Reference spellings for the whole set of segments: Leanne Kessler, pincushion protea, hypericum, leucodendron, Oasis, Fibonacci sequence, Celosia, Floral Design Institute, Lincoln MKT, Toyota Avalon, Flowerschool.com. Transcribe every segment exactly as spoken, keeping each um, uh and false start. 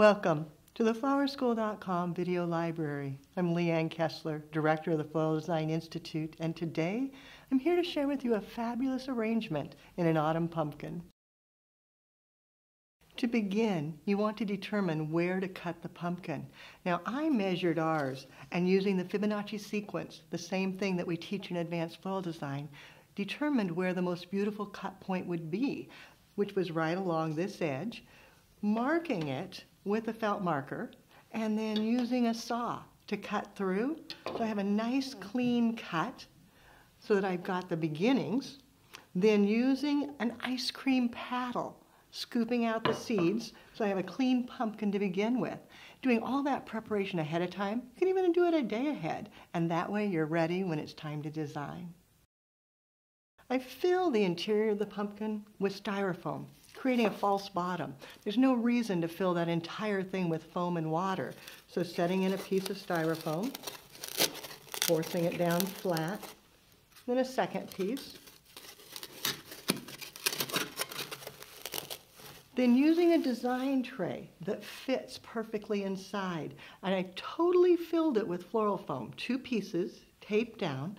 Welcome to the flower school dot com video library. I'm Leanne Kessler, director of the Floral Design Institute, and today I'm here to share with you a fabulous arrangement in an autumn pumpkin. To begin, you want to determine where to cut the pumpkin. Now, I measured ours, and using the Fibonacci sequence, the same thing that we teach in advanced floral design, determined where the most beautiful cut point would be, which was right along this edge, marking it with a felt marker, and then using a saw to cut through. So I have a nice clean cut so that I've got the beginnings. Then using an ice cream paddle, scooping out the seeds so I have a clean pumpkin to begin with. Doing all that preparation ahead of time. You can even do it a day ahead, and that way you're ready when it's time to design. I fill the interior of the pumpkin with styrofoam, creating a false bottom. There's no reason to fill that entire thing with foam and water. So setting in a piece of styrofoam, forcing it down flat, then a second piece. Then using a design tray that fits perfectly inside. And I totally filled it with floral foam, two pieces, taped down,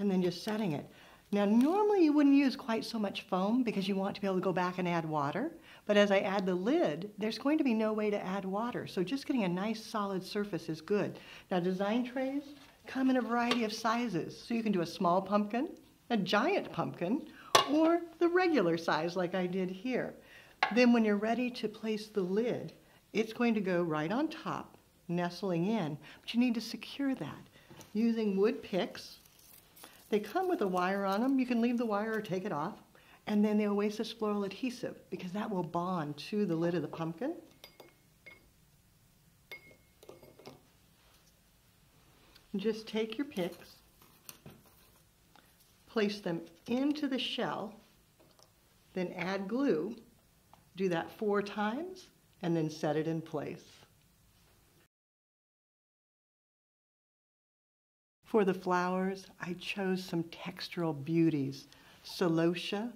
and then just setting it. Now, normally you wouldn't use quite so much foam because you want to be able to go back and add water, but as I add the lid, there's going to be no way to add water, so just getting a nice solid surface is good. Now, design trays come in a variety of sizes, so you can do a small pumpkin, a giant pumpkin, or the regular size like I did here. Then when you're ready to place the lid, it's going to go right on top, nestling in, but you need to secure that using wood picks. They come with a wire on them. You can leave the wire or take it off. And then the Oasis floral adhesive, because that will bond to the lid of the pumpkin. Just take your picks, place them into the shell, then add glue. Do that four times, and then set it in place. For the flowers, I chose some textural beauties. Celosia,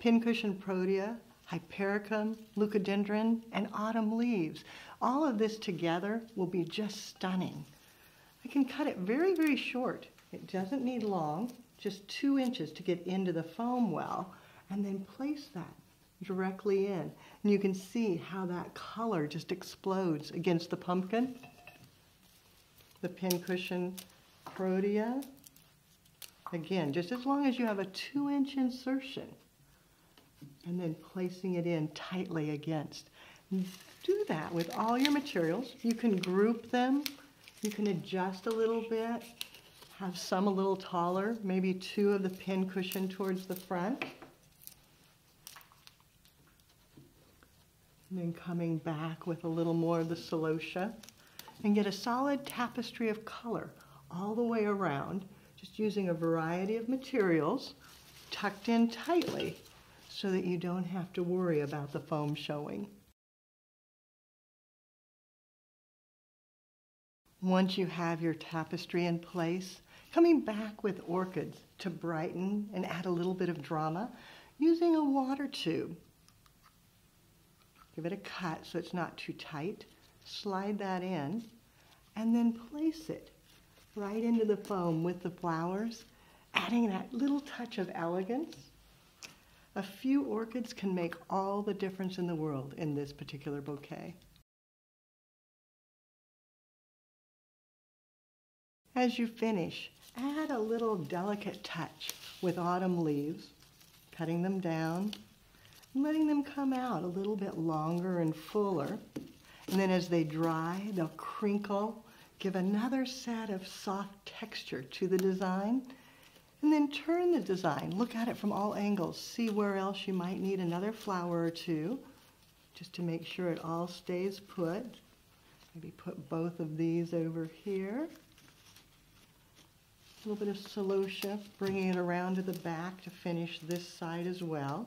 pincushion protea, hypericum, leucodendron, and autumn leaves. All of this together will be just stunning. I can cut it very, very short. It doesn't need long, just two inches to get into the foam well, and then place that directly in. And you can see how that color just explodes against the pumpkin, the pincushion protea. Again, just as long as you have a two inch insertion, and then placing it in tightly against. Do that with all your materials. You can group them, you can adjust a little bit, have some a little taller, maybe two of the pin cushion towards the front, and then coming back with a little more of the celosia, and get a solid tapestry of color all the way around, just using a variety of materials tucked in tightly so that you don't have to worry about the foam showing. Once you have your tapestry in place, coming back with orchids to brighten and add a little bit of drama, using a water tube. Give it a cut so it's not too tight, slide that in, and then place it right into the foam with the flowers, adding that little touch of elegance. A few orchids can make all the difference in the world in this particular bouquet. As you finish, add a little delicate touch with autumn leaves, cutting them down, letting them come out a little bit longer and fuller. And then as they dry, they'll crinkle. Give another set of soft texture to the design, and then turn the design. Look at it from all angles. See where else you might need another flower or two, just to make sure it all stays put. Maybe put both of these over here. A little bit of celosia, bringing it around to the back to finish this side as well.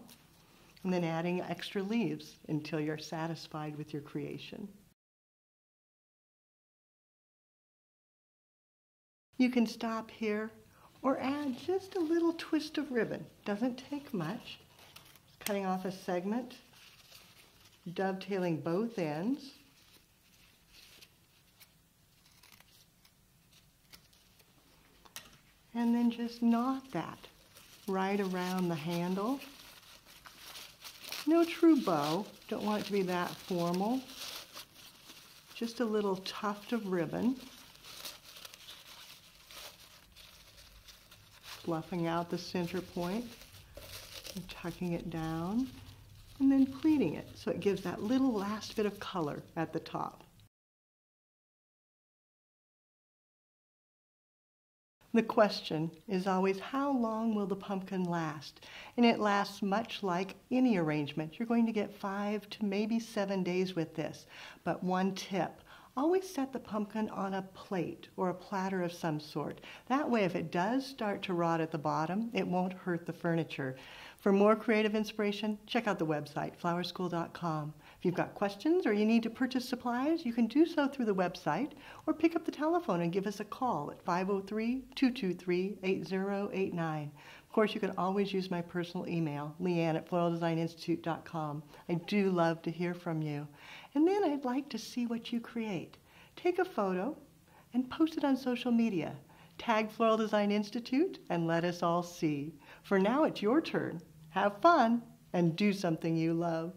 And then adding extra leaves until you're satisfied with your creation. You can stop here or add just a little twist of ribbon. Doesn't take much. Cutting off a segment, dovetailing both ends, and then just knot that right around the handle. No true bow, don't want it to be that formal. Just a little tuft of ribbon, fluffing out the center point and tucking it down, and then pleating it so it gives that little last bit of color at the top. The question is always, how long will the pumpkin last? And it lasts much like any arrangement. You're going to get five to maybe seven days with this. But one tip, always set the pumpkin on a plate or a platter of some sort. That way, if it does start to rot at the bottom, it won't hurt the furniture. For more creative inspiration, check out the website, flower school dot com. If you've got questions or you need to purchase supplies, you can do so through the website or pick up the telephone and give us a call at five oh three, two two three, eight oh eight nine. Of course, you can always use my personal email, Leanne at floral design institute dot com. I do love to hear from you. And then I'd like to see what you create. Take a photo and post it on social media. Tag Floral Design Institute and let us all see. For now, it's your turn. Have fun and do something you love.